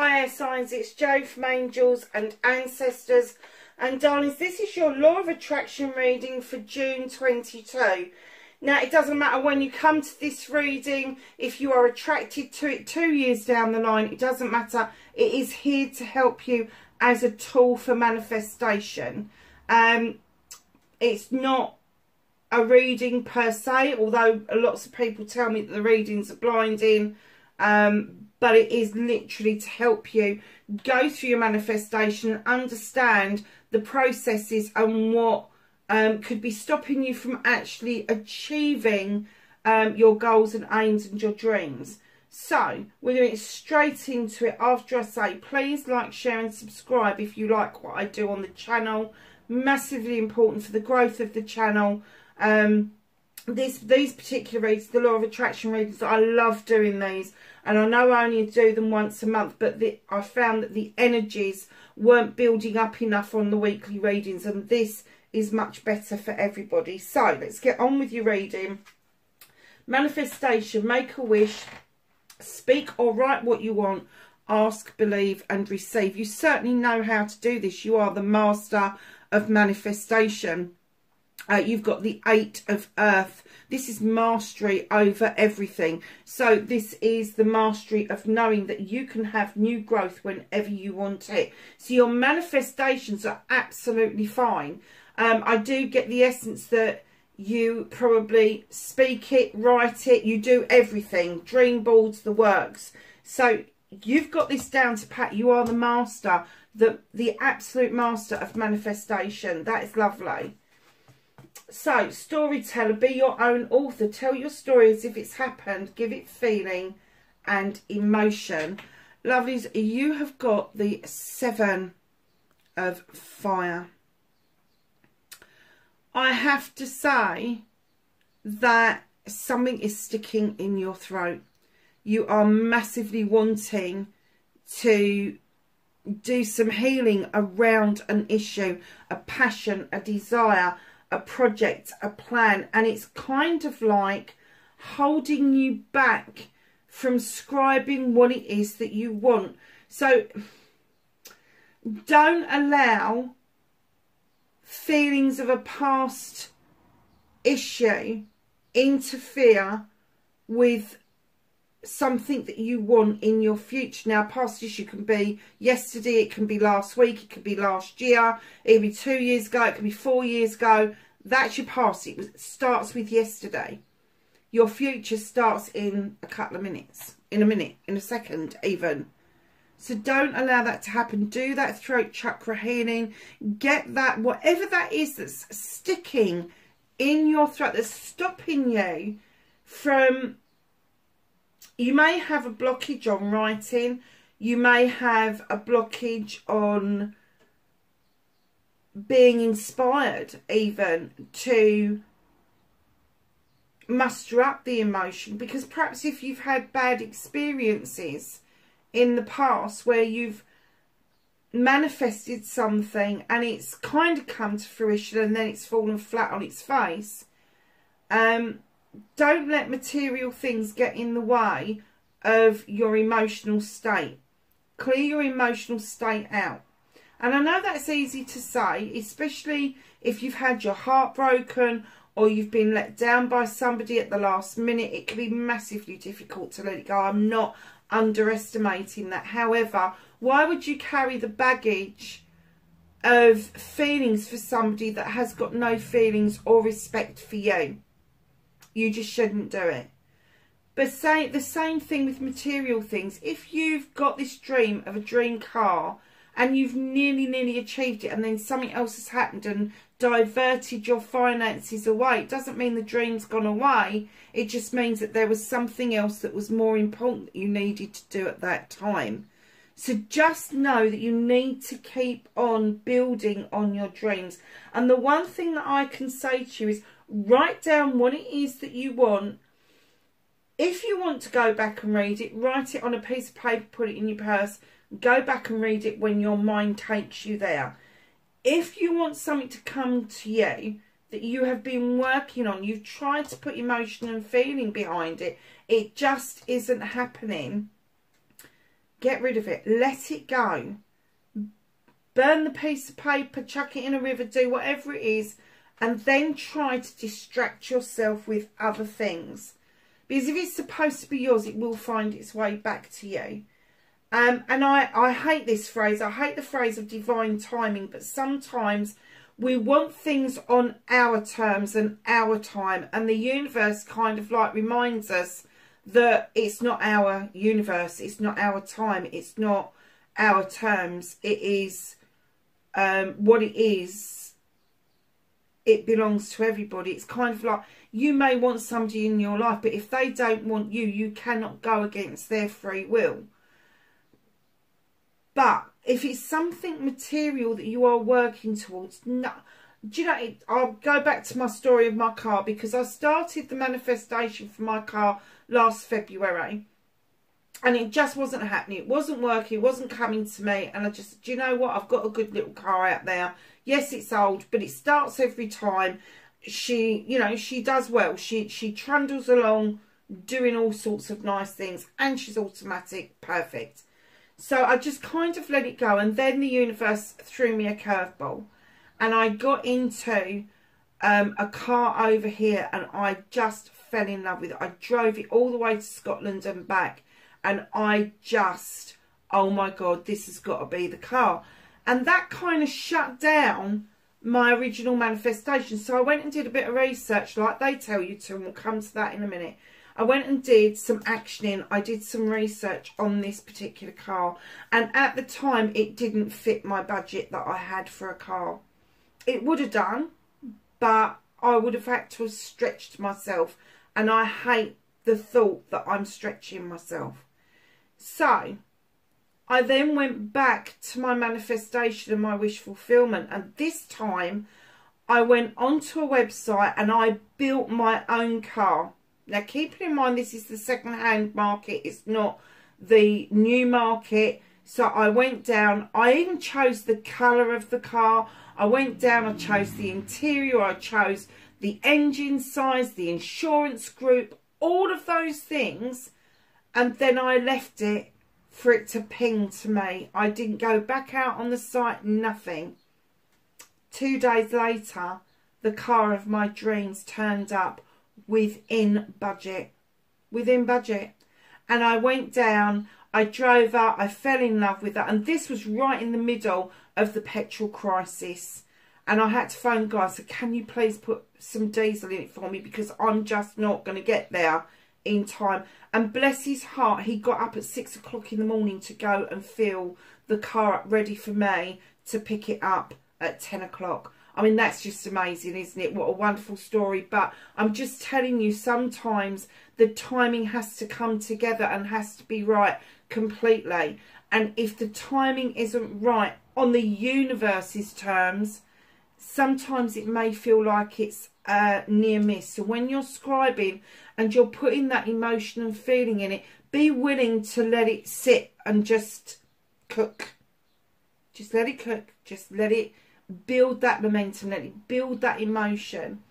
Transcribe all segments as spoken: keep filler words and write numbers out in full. Hi Air Signs, it's Jo from Angels and Ancestors, and darlings, this is your Law of Attraction reading for June twenty-two. Now, it doesn't matter when you come to this reading, if you are attracted to it two years down the line, it doesn't matter. It is here to help you as a tool for manifestation. Um, it's not a reading per se, although lots of people tell me that the readings are blinding, um, but it is literally to help you go through your manifestation and understand the processes and what um, could be stopping you from actually achieving um, your goals and aims and your dreams. So we're going to get straight into it after I say please like, share and subscribe if you like what I do on the channel. Massively important for the growth of the channel. Um, This, these particular readings, the Law of Attraction readings, I love doing these, and I know I only do them once a month, but the, I found that the energies weren't building up enough on the weekly readings, and this is much better for everybody. So let's get on with your reading. Manifestation, make a wish, speak or write what you want, ask, believe and receive. You certainly know how to do this. You are the master of manifestation. Uh, you've got the eight of earth. This is mastery over everything. So this is the mastery of knowing that you can have new growth whenever you want it. So your manifestations are absolutely fine. Um, I do get the essence that you probably speak it, write it, you do everything. Dream boards, the works. So you've got this down to pat. You are the master, the, the absolute master of manifestation. That is lovely. So, storyteller, be your own author. Tell your story as if it's happened. Give it feeling and emotion. Lovelies, you have got the seven of fire. I have to say that something is sticking in your throat. You are massively wanting to do some healing around an issue, a passion, a desire, a project, a plan, and it's kind of like holding you back from scribing what it is that you want. So don't allow feelings of a past issue interfere with something that you want in your future. Now, past issue can be yesterday, it can be last week, it can be last year, it can be two years ago, it can be four years ago. That's your past. It, was, it starts with yesterday. Your future starts in a couple of minutes, in a minute, in a second even. So don't allow that to happen. Do that throat chakra healing. Get that, whatever that is that's sticking in your throat, that's stopping you from... You may have a blockage on writing. You may have a blockage on being inspired even to muster up the emotion. Because perhaps if you've had bad experiences in the past where you've manifested something and it's kind of come to fruition and then it's fallen flat on its face. Um... Don't let material things get in the way of your emotional state. Clear your emotional state out. And I know that's easy to say, especially if you've had your heart broken or you've been let down by somebody at the last minute. It can be massively difficult to let it go. I'm not underestimating that. However, why would you carry the baggage of feelings for somebody that has got no feelings or respect for you? You just shouldn't do it. But say the same thing with material things. If you've got this dream of a dream car and you've nearly, nearly achieved it and then something else has happened and diverted your finances away, it doesn't mean the dream's gone away. It just means that there was something else that was more important that you needed to do at that time. So just know that you need to keep on building on your dreams. And the one thing that I can say to you is, write down what it is that you want. If you want to go back and read it, write it on a piece of paper, put it in your purse, go back and read it when your mind takes you there. If you want something to come to you that you have been working on, you've tried to put emotion and feeling behind it, it just isn't happening, Get rid of it. Let it go. Burn the piece of paper, chuck it in a river, do whatever it is, and then try to distract yourself with other things. Because if it's supposed to be yours, it will find its way back to you. Um, and I, I hate this phrase. I hate the phrase of divine timing. But sometimes we want things on our terms and our time. And the universe kind of like reminds us that it's not our universe. It's not our time. It's not our terms. It is um, what it is. It belongs to everybody. It's kind of like you may want somebody in your life. But if they don't want you, you cannot go against their free will. But if it's something material that you are working towards, no, do you know, it, I'll go back to my story of my car, because I started the manifestation for my car last February and it just wasn't happening. It wasn't working. It wasn't coming to me. And I just, do you know what? I've got a good little car out there. Yes, it's old, but it starts every time. She, you know, she does well. She, she trundles along doing all sorts of nice things and she's automatic. Perfect. So I just kind of let it go, and then the universe threw me a curveball and I got into um, a car over here and I just fell in love with it. I drove it all the way to Scotland and back and I just, oh my God, this has got to be the car. And that kind of shut down my original manifestation. So I went and did a bit of research like they tell you to, and we'll come to that in a minute. I went and did some actioning. I did some research on this particular car. And at the time, it didn't fit my budget that I had for a car. It would have done, but I would have had to have stretched myself. And I hate the thought that I'm stretching myself. So I then went back to my manifestation and my wish fulfillment. And this time, I went onto a website and I built my own car. Now, keep in mind, this is the second-hand market. It's not the new market. So I went down. I even chose the colour of the car. I went down. I chose the interior. I chose the engine size, the insurance group, all of those things. And then I left it for it to ping to me. I didn't go back out on the site, nothing. Two days later, the car of my dreams turned up. Within budget, within budget. And I went down, I drove up, I fell in love with that. And this was right in the middle of the petrol crisis. And I had to phone guys, so can you please put some diesel in it for me? Because I'm just not going to get there in time. And bless his heart, he got up at six o'clock in the morning to go and fill the car up ready for me to pick it up at ten o'clock. I mean, that's just amazing, isn't it? What a wonderful story. But I'm just telling you, sometimes the timing has to come together and has to be right completely. And if the timing isn't right on the universe's terms, sometimes it may feel like it's a near miss. So when you're scribing and you're putting that emotion and feeling in it, be willing to let it sit and just cook. Just let it cook. Just let it build that momentum, let it build that emotion.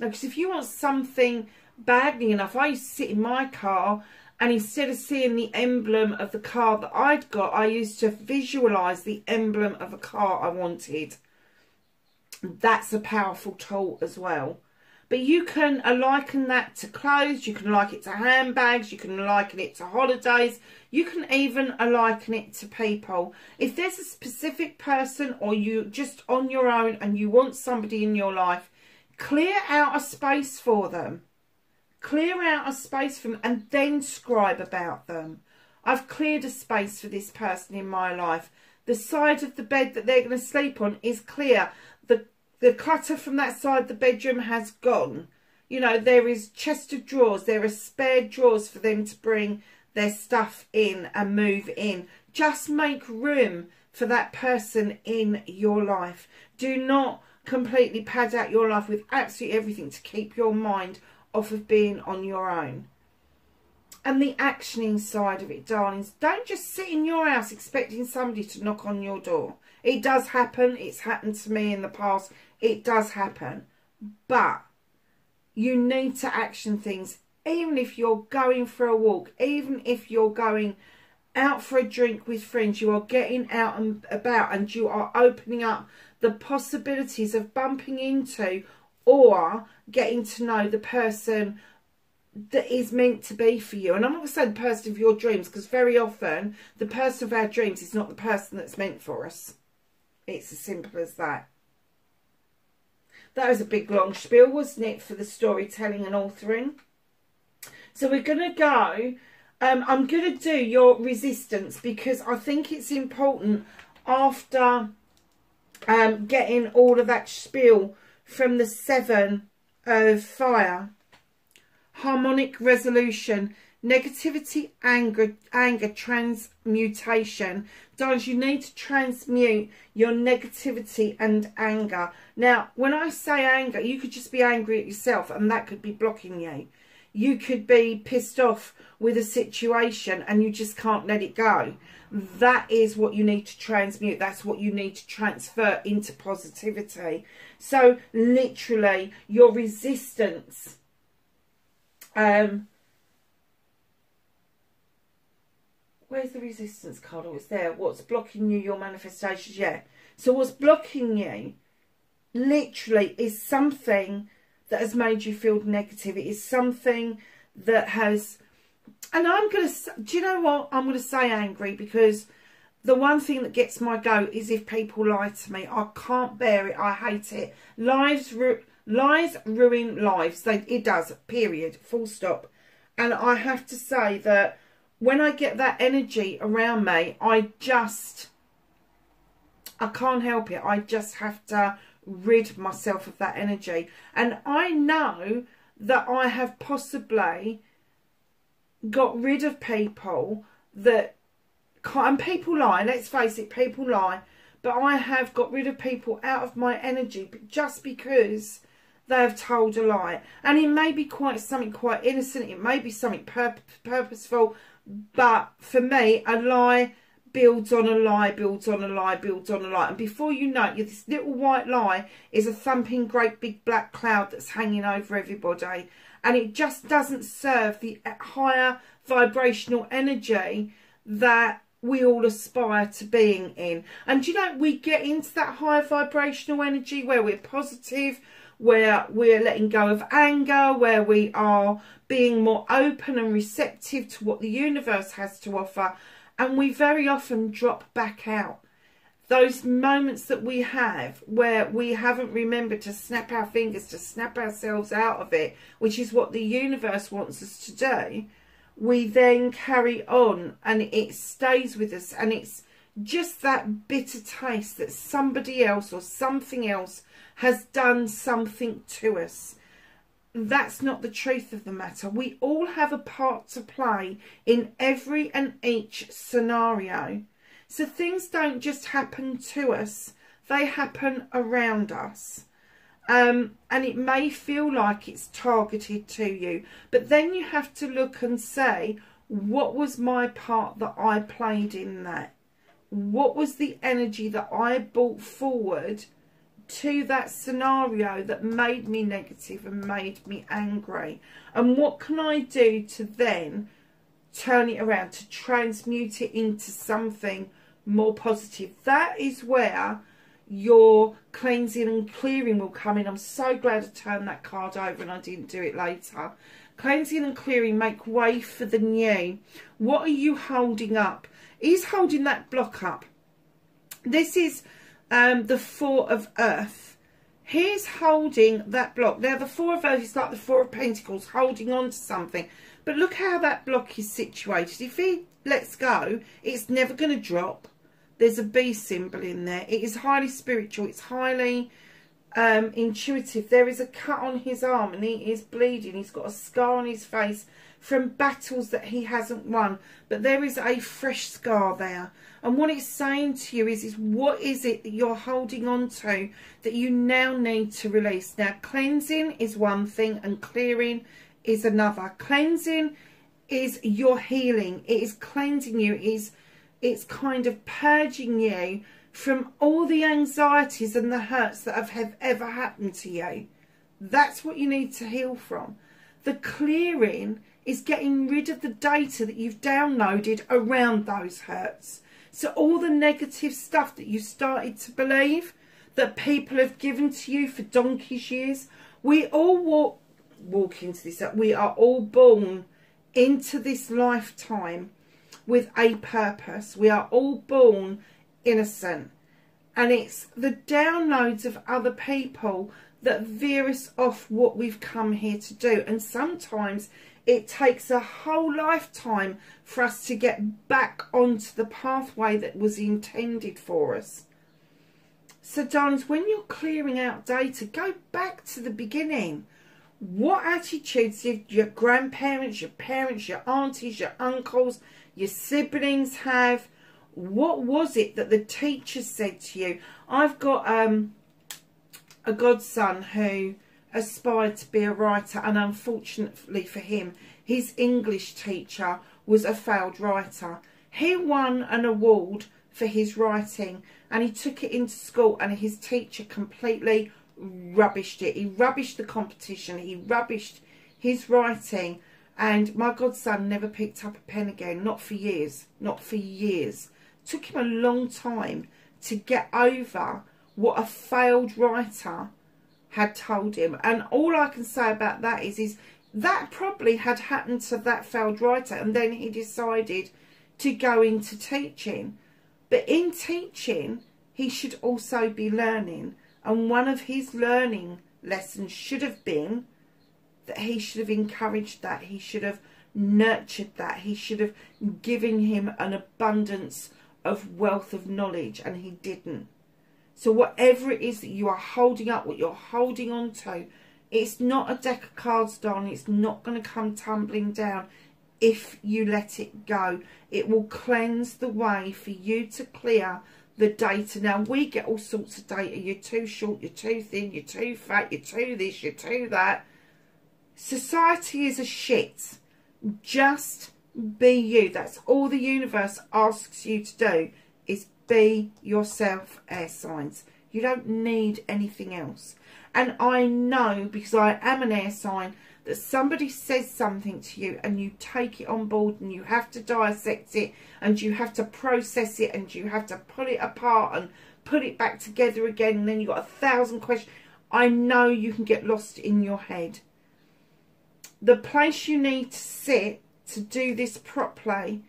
Now, because if you want something badly enough, I used to sit in my car and instead of seeing the emblem of the car that I'd got, I used to visualize the emblem of a car I wanted. That's a powerful tool as well. But you can liken that to clothes, you can liken it to handbags, you can liken it to holidays, you can even liken it to people. If there's a specific person or you're just on your own and you want somebody in your life, clear out a space for them. Clear out a space for them and then scribe about them. I've cleared a space for this person in my life. The side of the bed that they're going to sleep on is clear. The The clutter from that side of the bedroom has gone. You know, there is chest of drawers. There are spare drawers for them to bring their stuff in and move in. Just make room for that person in your life. Do not completely pad out your life with absolutely everything to keep your mind off of being on your own. And the actioning side of it, darlings. Don't just sit in your house expecting somebody to knock on your door. It does happen. It's happened to me in the past. It does happen. But you need to action things. Even if you're going for a walk. Even if you're going out for a drink with friends. You are getting out and about, and you are opening up the possibilities of bumping into or getting to know the person that is meant to be for you. And I'm not going to say the person of your dreams, because very often the person of our dreams is not the person that's meant for us. It's as simple as that. That was a big long spiel, wasn't it, for the storytelling and authoring? So we're going to go, um, I'm going to do your resistance, because I think it's important after um, getting all of that spiel from the seven of fire. Harmonic resolution, negativity, anger, anger, transmutation. Darlings, you need to transmute your negativity and anger. Now, when I say anger, you could just be angry at yourself, and that could be blocking you. You could be pissed off with a situation and you just can't let it go. That is what you need to transmute. That's what you need to transfer into positivity. So, literally, your resistance... Um, where's the resistance card? Oh, it's there. What's blocking you, your manifestations? Yeah. So what's blocking you literally is something that has made you feel negative. It is something that has, and I'm going to, do you know what? I'm going to say angry, because the one thing that gets my goat is if people lie to me. I can't bear it. I hate it. Lives root. Lies ruin lives. They, it does, period, full stop. And I have to say that when I get that energy around me, I just, I can't help it. I just have to rid myself of that energy. And I know that I have possibly got rid of people that can't, and people lie, let's face it, people lie. But I have got rid of people out of my energy just because... they have told a lie. And it may be quite something quite innocent. It may be something pur purposeful. But for me, a lie builds on a lie, builds on a lie, builds on a lie. And before you know it, this little white lie is a thumping great big black cloud that's hanging over everybody. And it just doesn't serve the higher vibrational energy that we all aspire to being in. And you know, we get into that higher vibrational energy where we're positive, where we're letting go of anger, where we are being more open and receptive to what the universe has to offer. And we very often drop back out. Those moments that we have where we haven't remembered to snap our fingers, to snap ourselves out of it, which is what the universe wants us to do, we then carry on and it stays with us. And it's just that bitter taste that somebody else or something else has done something to us. That's not the truth of the matter. We all have a part to play in every and each scenario. So things don't just happen to us, they happen around us. Um, and it may feel like it's targeted to you, but then you have to look and say, what was my part that I played in that? What was the energy that I brought forward to that scenario that made me negative and made me angry? And what can I do to then turn it around, to transmute it into something more positive? That is where your cleansing and clearing will come in. I'm so glad I turned that card over and I didn't do it later. Cleansing and clearing, make way for the new. What are you holding up? Is holding that block up. This is Um, the Four of Earth. He's holding that block. Now the Four of Earth is like the Four of Pentacles, holding on to something. But look how that block is situated. If he lets go, it's never going to drop. There's a bee symbol in there. It is highly spiritual. It's highly um, intuitive. There is a cut on his arm and he is bleeding. He's got a scar on his face from battles that he hasn't won, but there is a fresh scar there. And what it's saying to you is, is what is it that you're holding on to that you now need to release? Now, cleansing is one thing and clearing is another. Cleansing is your healing. It is cleansing you. It is, it's kind of purging you from all the anxieties and the hurts that have, have ever happened to you. That's what you need to heal from. The clearing is getting rid of the data that you've downloaded around those hurts. So all the negative stuff that you started to believe, that people have given to you for donkey's years, we all walk, walk into this, we are all born into this lifetime with a purpose. We are all born innocent. And it's the downloads of other people that veer us off what we've come here to do. And sometimes it takes a whole lifetime for us to get back onto the pathway that was intended for us. So darlings, when you're clearing out data, go back to the beginning. What attitudes did your grandparents, your parents, your aunties, your uncles, your siblings have? What was it that the teacher said to you? I've got um, a godson who aspired to be a writer, and unfortunately for him, his English teacher was a failed writer. He won an award for his writing, and he took it into school, and his teacher completely rubbished it. He rubbished the competition. He rubbished his writing, and my godson never picked up a pen again, not for years, not for years. Took him a long time to get over what a failed writer had told him. And all I can say about that is, is that probably had happened to that failed writer, and then he decided to go into teaching. But in teaching, he should also be learning. And one of his learning lessons should have been that he should have encouraged that. He should have nurtured that. He should have given him an abundance of wealth of knowledge, and he didn't. So whatever it is that you are holding up, what you're holding on to, it's not a deck of cards, darling. It's not going to come tumbling down if you let it go. It will cleanse the way for you to clear the data. Now, we get all sorts of data. You're too short, you're too thin, you're too fat, you're too this, you're too that. Society is a shit. Just be you. That's all the universe asks you to do, is be yourself, air signs. You don't need anything else. And I know, because I am an air sign, that somebody says something to you and you take it on board, and you have to dissect it, and you have to process it, and you have to pull it apart and put it back together again, and then you've got a thousand questions. I know you can get lost in your head. The place you need to sit to do this properly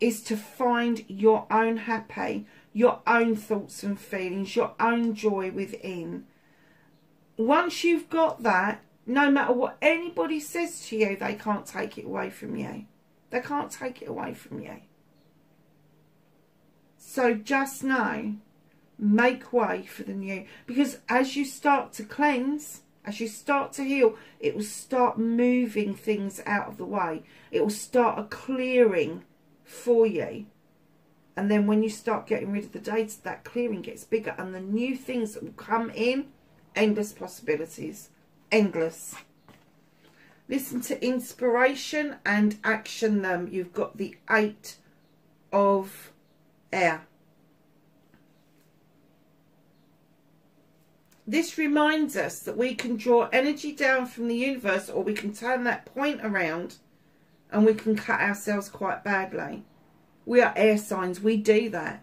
is to find your own happy, your own thoughts and feelings, your own joy within. Once you've got that, no matter what anybody says to you, they can't take it away from you. They can't take it away from you. So just know, make way for the new. Because as you start to cleanse, as you start to heal, it will start moving things out of the way. It will start a clearing for you. And then when you start getting rid of the data, that clearing gets bigger, and the new things that will come in, endless possibilities. Endless. Listen to inspiration and action them. You've got the eight of air. This reminds us that we can draw energy down from the universe, or we can turn that point around, and we can cut ourselves quite badly. We are air signs. We do that.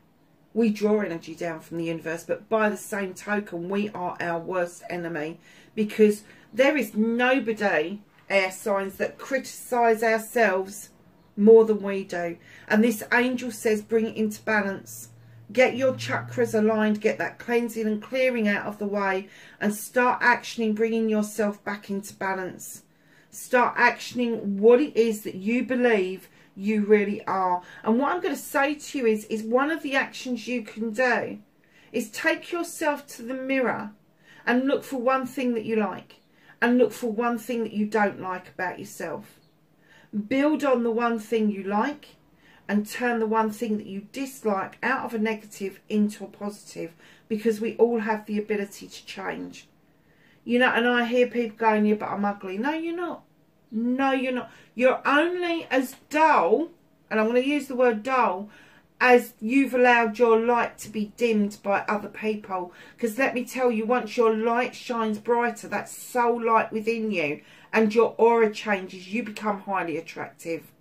We draw energy down from the universe, but by the same token, we are our worst enemy, because there is nobody, air signs, that criticise ourselves more than we do. And this angel says, bring it into balance. Get your chakras aligned, get that cleansing and clearing out of the way, and start actioning, bringing yourself back into balance. Start actioning what it is that you believe you really are. And what I'm going to say to you is, is one of the actions you can do is take yourself to the mirror and look for one thing that you like, and look for one thing that you don't like about yourself. Build on the one thing you like, and turn the one thing that you dislike out of a negative into a positive, because we all have the ability to change. You know, and I hear people going, yeah, but I'm ugly. No, you're not. No, you're not. You're only as dull, and I'm going to use the word dull, as you've allowed your light to be dimmed by other people. Because let me tell you, once your light shines brighter, that soul light within you and your aura changes, you become highly attractive.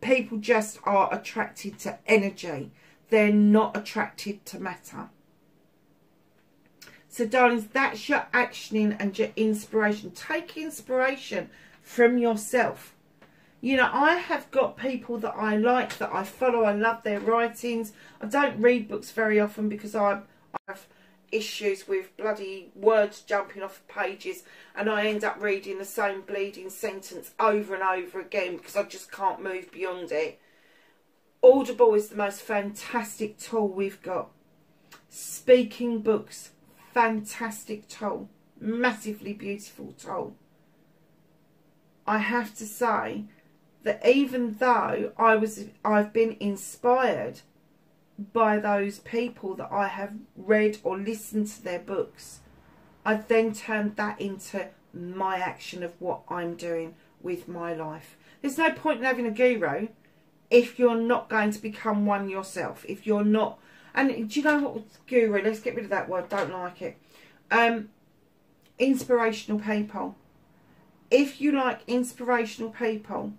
People just are attracted to energy. They're not attracted to matter. So darlings, that's your actioning and your inspiration. Take inspiration from yourself. You know, I have got people that I like, that I follow. I love their writings. I don't read books very often because I, I have issues with bloody words jumping off pages, and I end up reading the same bleeding sentence over and over again because I just can't move beyond it. Audible is the most fantastic tool we've got. Speaking books. Fantastic tool, massively beautiful tool. I have to say that even though I was, I've been inspired by those people that I have read or listened to their books, I've then turned that into my action of what I'm doing with my life. There's no point in having a guru if you're not going to become one yourself, if you're not. And do you know what, guru, let's get rid of that word, don't like it. Um, inspirational people. If you like inspirational people,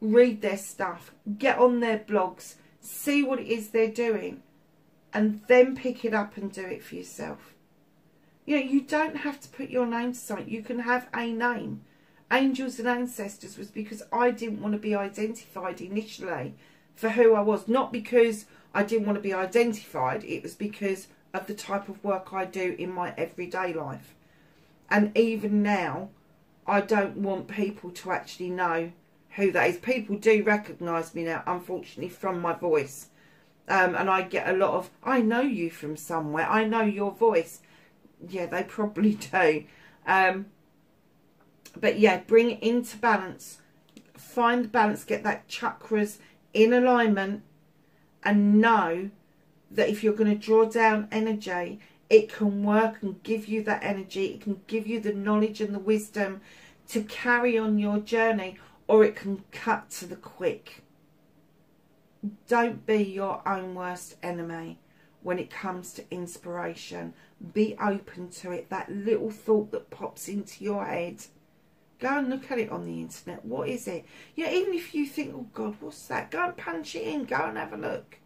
read their stuff, get on their blogs, see what it is they're doing, and then pick it up and do it for yourself. You know, you don't have to put your name to something. You can have a name. Angels and Ancestors was because I didn't want to be identified initially for who I was, not because I didn't want to be identified, it was because of the type of work I do in my everyday life. And even now, I don't want people to actually know who that is. People do recognise me now, unfortunately, from my voice. Um, and I get a lot of, I know you from somewhere, I know your voice. Yeah, they probably do. Um, but yeah, bring it into balance. Find the balance, get that chakras in alignment. And know that if you're going to draw down energy, it can work and give you that energy. It can give you the knowledge and the wisdom to carry on your journey, or it can cut to the quick. Don't be your own worst enemy when it comes to inspiration. Be open to it. That little thought that pops into your head. Go and look at it on the internet. What is it? Yeah, even if you think, oh God, what's that? Go and punch it in. Go and have a look.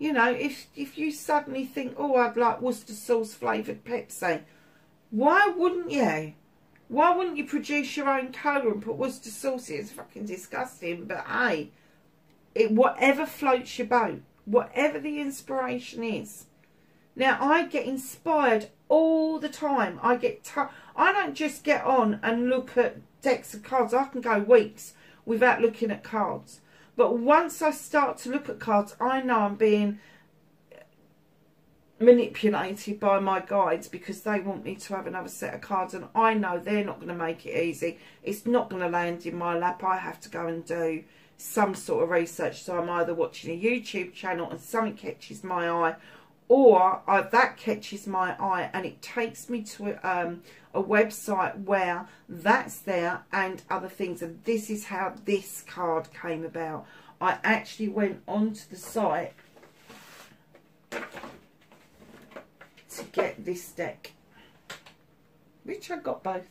You know, if if you suddenly think, oh, I'd like Worcester sauce flavoured Pepsi. Why wouldn't you? Why wouldn't you produce your own cola and put Worcester sauce in? It's fucking disgusting. But hey, it, whatever floats your boat. Whatever the inspiration is. Now, I get inspired all the time. I get t I don't just get on and look at decks of cards. I can go weeks without looking at cards. But once I start to look at cards, I know I'm being manipulated by my guides because they want me to have another set of cards, and I know they're not going to make it easy. It's not going to land in my lap. I have to go and do some sort of research. So I'm either watching a YouTube channel and something catches my eye, or I, that catches my eye and it takes me to um, a website where that's there and other things. And this is how this card came about. I actually went onto the site to get this deck, which I got both,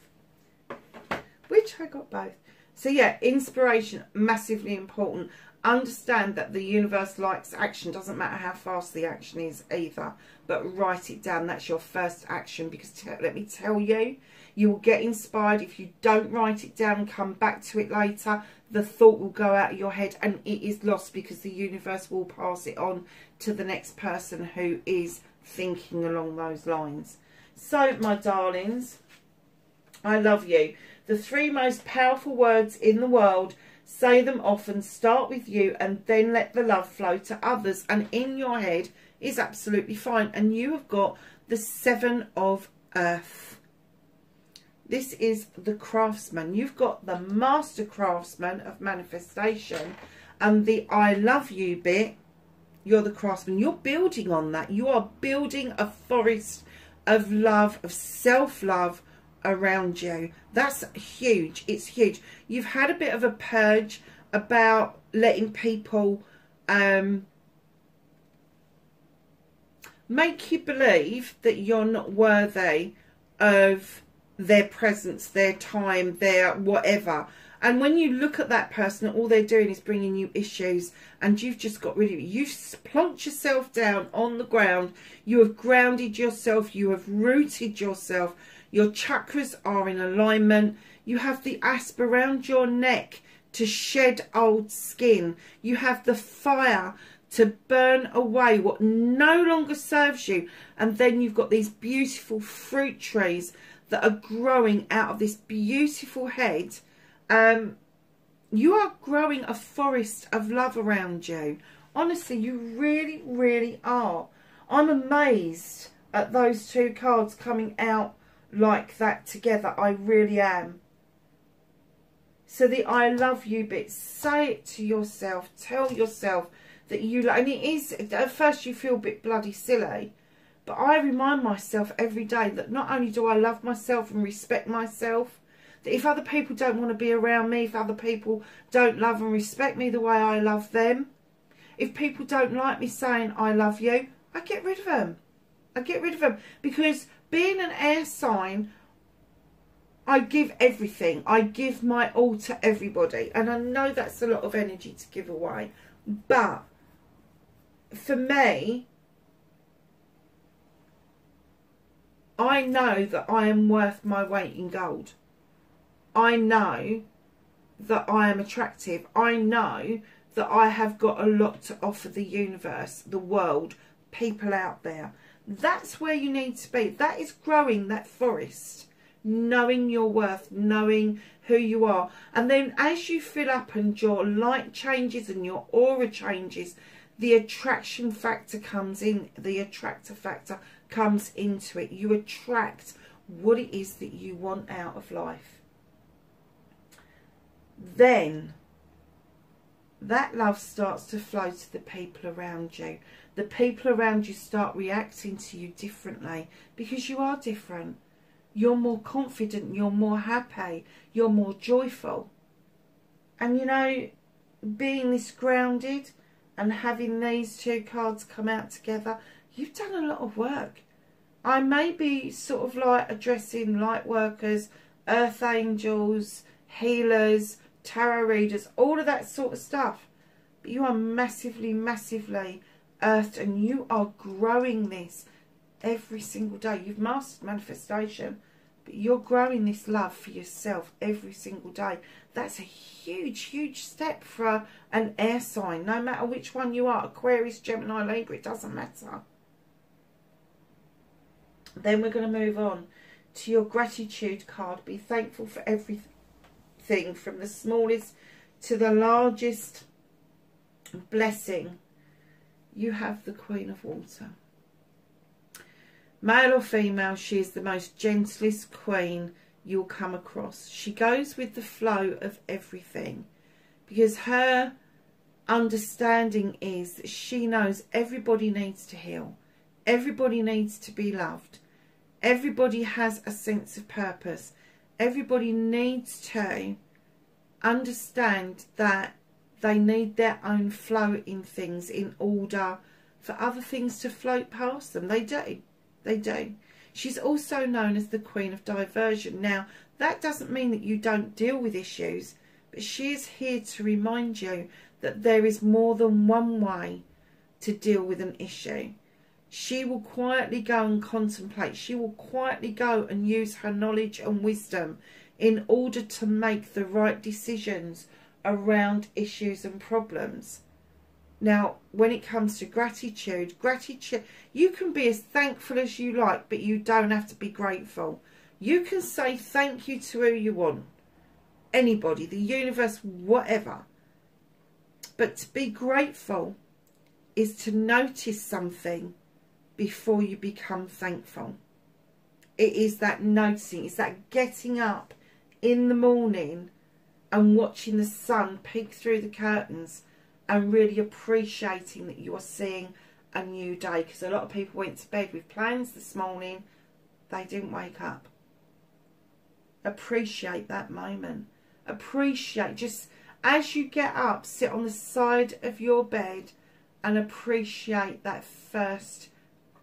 which I got both. So yeah, inspiration, massively important. Understand that the universe likes action. Doesn't matter how fast the action is either, but write it down. That's your first action, because t let me tell you, you will get inspired. If you don't write it down, come back to it later, the thought will go out of your head and it is lost because the universe will pass it on to the next person who is thinking along those lines. So my darlings, I love you. The three most powerful words in the world. Say them often, start with you, and then let the love flow to others. And in your head is absolutely fine. And you have got the Seven of Earth. This is the craftsman. You've got the master craftsman of manifestation. And the I love you bit, you're the craftsman. You're building on that. You are building a forest of love, of self-love, around you. That's huge. It's huge. You've had a bit of a purge about letting people um make you believe that you're not worthy of their presence, their time, their whatever. And when you look at that person, all they're doing is bringing you issues, and you've just got rid of it. You've plunked yourself down on the ground. You have grounded yourself. You have rooted yourself. Your chakras are in alignment. You have the asp around your neck to shed old skin. You have the fire to burn away what no longer serves you. And then you've got these beautiful fruit trees that are growing out of this beautiful head. Um, you are growing a forest of love around you. Honestly, you really, really are. I'm amazed at those two cards coming out like that together. I really am. So the I love you bit, say it to yourself. Tell yourself that you love, and it is, at first you feel a bit bloody silly. But I remind myself every day that not only do I love myself and respect myself, that if other people don't want to be around me, if other people don't love and respect me the way I love them, if people don't like me saying I love you, I get rid of them. I get rid of them. Because being an air sign, I give everything. I give my all to everybody. And I know that's a lot of energy to give away. But for me, I know that I am worth my weight in gold. I know that I am attractive. I know that I have got a lot to offer the universe, the world, people out there. That's where you need to be. That is growing that forest, knowing your worth, knowing who you are. And then as you fill up and your light changes and your aura changes, the attraction factor comes in. The attractor factor comes into it. You attract what it is that you want out of life. Then that love starts to flow to the people around you. The people around you start reacting to you differently because you are different. You're more confident, you're more happy, you're more joyful. And you know, being this grounded and having these two cards come out together, you've done a lot of work. I may be sort of like addressing light workers, earth angels, healers, tarot readers, all of that sort of stuff, but you are massively, massively earthed, and you are growing this every single day. You've mastered manifestation, but you're growing this love for yourself every single day. That's a huge, huge step for an air sign, no matter which one you are, Aquarius, Gemini, Libra, it doesn't matter. Then we're going to move on to your gratitude card. Be thankful for everything. Thing, from the smallest to the largest blessing. You have the Queen of Water. Male or female, she is the most gentlest queen you'll come across. She goes with the flow of everything because her understanding is that she knows everybody needs to heal, everybody needs to be loved, everybody has a sense of purpose. Everybody needs to understand that they need their own flow in things in order for other things to float past them. They do. They do. She's also known as the Queen of Diversion. Now, that doesn't mean that you don't deal with issues, but she is here to remind you that there is more than one way to deal with an issue. She will quietly go and contemplate. She will quietly go and use her knowledge and wisdom in order to make the right decisions around issues and problems. Now, when it comes to gratitude, gratitude, you can be as thankful as you like, but you don't have to be grateful. You can say thank you to who you want, anybody, the universe, whatever. But to be grateful is to notice something before you become thankful. It is that noticing, it's that getting up in the morning and watching the sun peek through the curtains and really appreciating that you are seeing a new day. Because a lot of people went to bed with plans this morning, they didn't wake up. Appreciate that moment. Appreciate, just as you get up, sit on the side of your bed and appreciate that first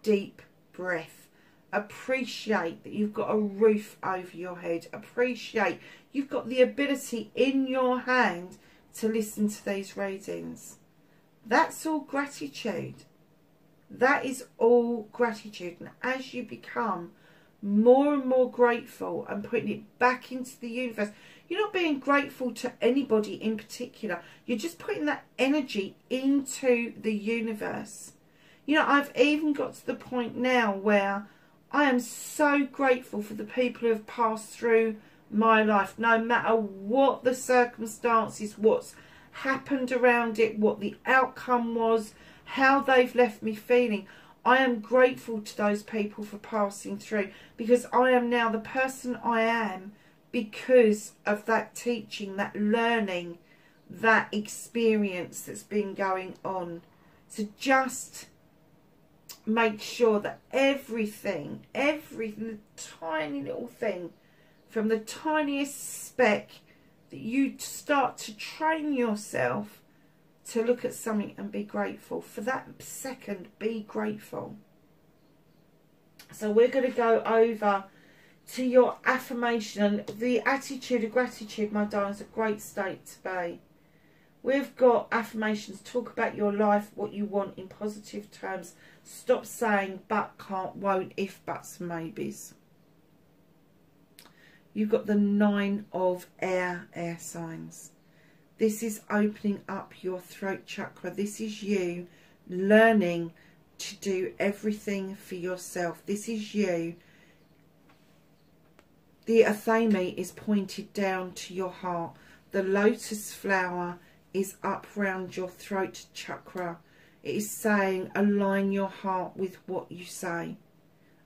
deep breath. Appreciate that you've got a roof over your head. Appreciate you've got the ability in your hand to listen to these readings. That's all gratitude. That is all gratitude. And as you become more and more grateful and putting it back into the universe, you're not being grateful to anybody in particular. You're just putting that energy into the universe. You know, I've even got to the point now where I am so grateful for the people who have passed through my life, no matter what the circumstances, what's happened around it, what the outcome was, how they've left me feeling. I am grateful to those people for passing through, because I am now the person I am because of that teaching, that learning, that experience that's been going on. So just make sure that everything, every tiny little thing, from the tiniest speck, that you start to train yourself to look at something and be grateful. For that second, be grateful. So we're going to go over to your affirmation. And the attitude of gratitude, my darling, is a great state today. We've got affirmations. Talk about your life, what you want in positive terms. Stop saying but, can't, won't, if, buts, maybes. You've got the nine of air, air signs. This is opening up your throat chakra. This is you learning to do everything for yourself. This is you. The athame is pointed down to your heart. The lotus flower is up round your throat chakra. It is saying, align your heart with what you say.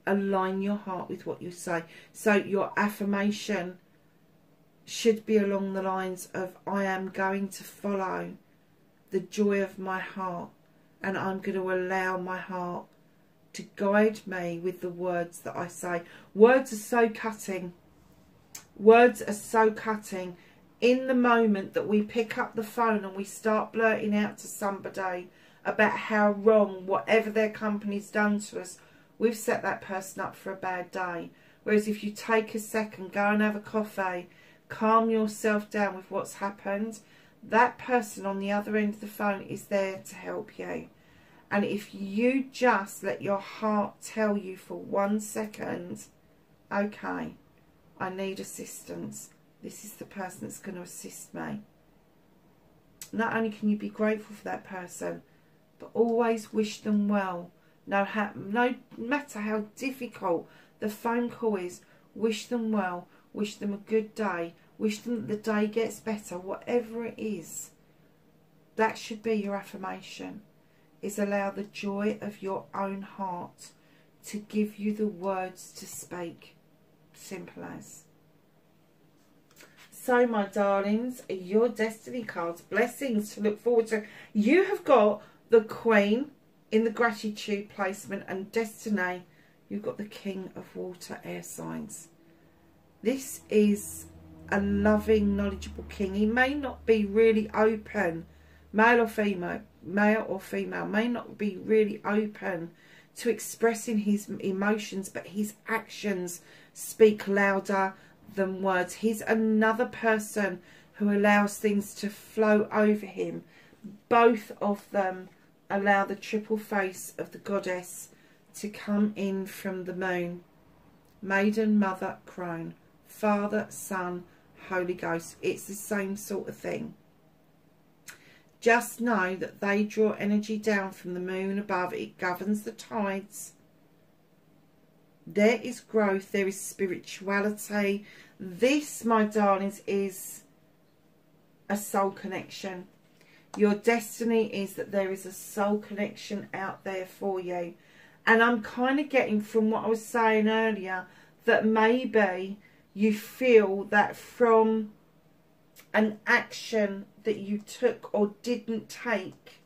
Align your heart with what you say. So your affirmation should be along the lines of, I am going to follow the joy of my heart, and I'm going to allow my heart to guide me with the words that I say. Words are so cutting. Words are so cutting. In the moment that we pick up the phone and we start blurting out to somebody about how wrong whatever their company's done to us, we've set that person up for a bad day. Whereas if you take a second, go and have a coffee, calm yourself down with what's happened, that person on the other end of the phone is there to help you. And if you just let your heart tell you for one second, okay, I need assistance. This is the person that's going to assist me. Not only can you be grateful for that person, but always wish them well. No, no matter how difficult the phone call is, wish them well. Wish them a good day. Wish them that the day gets better. Whatever it is, that should be your affirmation. Is allow the joy of your own heart to give you the words to speak. Simple as. So, my darlings, your destiny cards, blessings to look forward to. You have got the Queen in the gratitude placement, and destiny, you've got the King of Water, air signs. This is a loving, knowledgeable king. He may not be really open, male or female, male or female, may not be really open to expressing his emotions, but his actions speak louder than words. He's another person who allows things to flow over him. Both of them allow the triple face of the goddess to come in from the moon. Maiden, mother, crone. Father, Son, Holy Ghost. It's the same sort of thing. Just know that they draw energy down from the moon above. It governs the tides. There is growth. There is spirituality. This, my darlings, is a soul connection. Your destiny is that there is a soul connection out there for you. And I'm kind of getting from what I was saying earlier that maybe you feel that from an action that you took or didn't take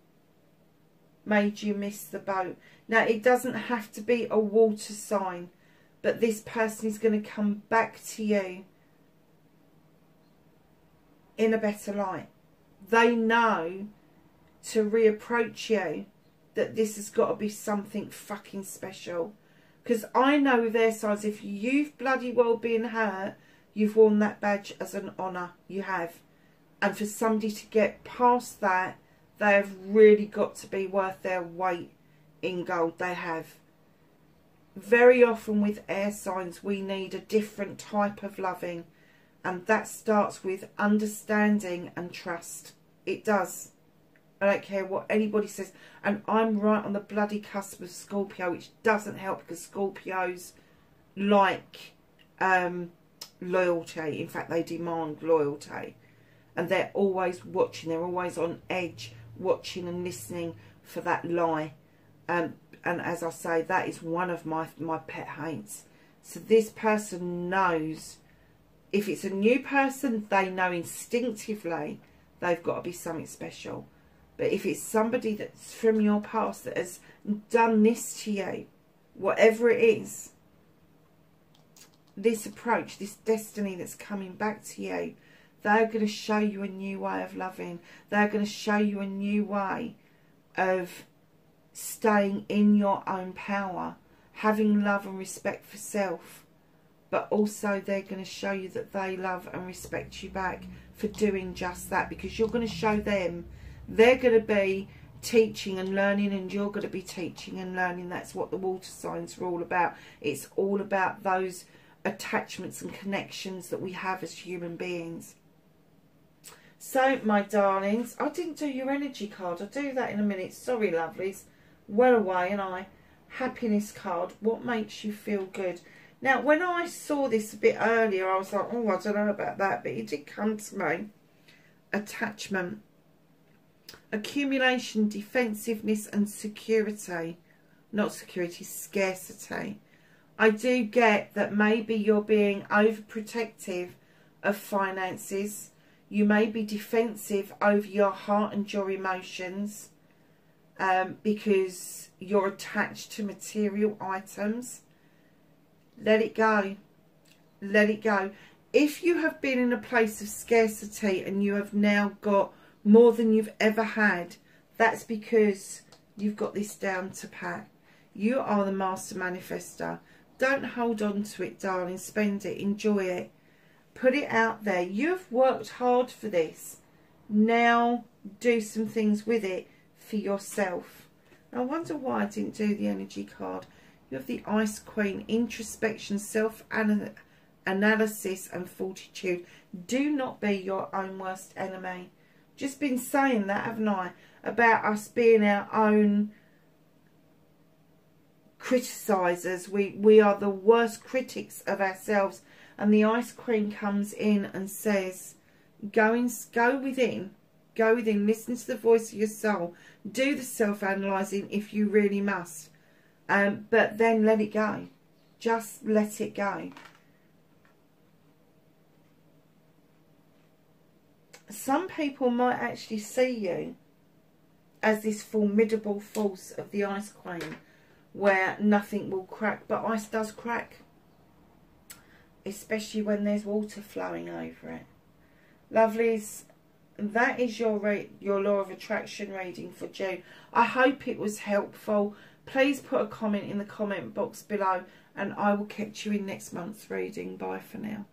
made you miss the boat. Now, it doesn't have to be a water sign, but this person is going to come back to you in a better light. They know to reapproach you that this has got to be something fucking special. Because I know with air signs, if you've bloody well been hurt, you've worn that badge as an honour. You have. And for somebody to get past that, they have really got to be worth their weight in gold. They have. Very often with air signs, we need a different type of loving. And that starts with understanding and trust. It does. I don't care what anybody says. And I'm right on the bloody cusp of Scorpio, which doesn't help because Scorpios like um, loyalty. In fact, they demand loyalty. And they're always watching. They're always on edge, watching and listening for that lie. Um, and as I say, that is one of my, my pet hates. So this person knows... If it's a new person, they know instinctively they've got to be something special. But if it's somebody that's from your past that has done this to you, whatever it is, this approach, this destiny that's coming back to you, they're going to show you a new way of loving. They're going to show you a new way of staying in your own power, having love and respect for self. But also they're going to show you that they love and respect you back for doing just that. Because you're going to show them. They're going to be teaching and learning, and you're going to be teaching and learning. That's what the water signs are all about. It's all about those attachments and connections that we have as human beings. So, my darlings, I didn't do your energy card. I'll do that in a minute. Sorry, lovelies. Well away, and I. Happiness card. What makes you feel good? Now, when I saw this a bit earlier, I was like, oh, I don't know about that. But it did come to me. Attachment. Accumulation, defensiveness and security. Not security, scarcity. I do get that maybe you're being overprotective of finances. You may be defensive over your heart and your emotions. Um, because you're attached to material items. Let it go. Let it go. If you have been in a place of scarcity and you have now got more than you've ever had, that's because you've got this down to pat. You are the master manifester. Don't hold on to it, darling. Spend it. Enjoy it. Put it out there. You've worked hard for this. Now do some things with it for yourself. I wonder why I didn't do the energy card. You have the Ice Queen, introspection, self-analysis and fortitude. Do not be your own worst enemy. Just been saying that, haven't I? About us being our own criticisers. We, we are the worst critics of ourselves. And the Ice Queen comes in and says, go, in, go within. Go within. Listen to the voice of your soul. Do the self-analysing if you really must. Um, but then let it go. Just let it go. Some people might actually see you as this formidable force of the Ice Queen, where nothing will crack, but ice does crack, especially when there's water flowing over it. Lovelies, that is your re your Law of Attraction reading for June. I hope it was helpful. Please put a comment in the comment box below, and I will catch you in next month's reading. Bye for now.